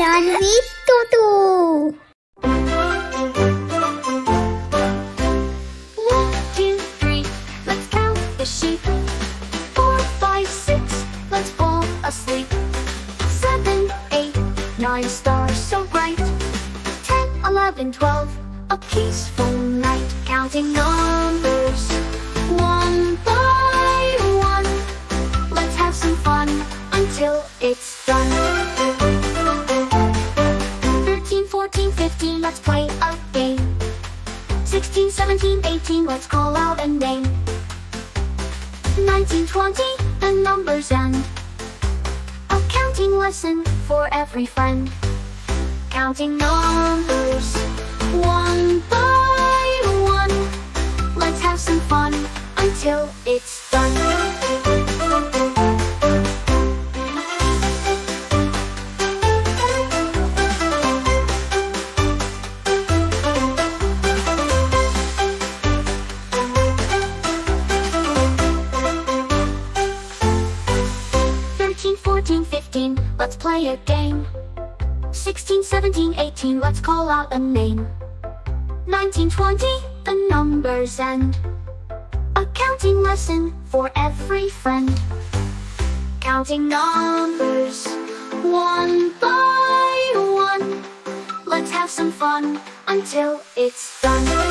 Learn with Totu. One, two, three, let's count the sheep. 4, 5, 6, let's fall asleep. 7, 8, 9 stars so bright. 10, 11, 12, a peaceful night. Counting numbers, one by one. Let's have some fun until it's done. 13, 14, 15, let's play a game. 16, 17, 18, let's call out a name. 19, 20, the numbers end. A counting lesson for every friend. Counting numbers, one by one. Let's have some fun until it's done. 13, 14, 15, let's play a game. 16, 17, 18, let's call out a name. 19, 20, the numbers end. A counting lesson for every friend. Counting numbers, one by one. Let's have some fun until it's done.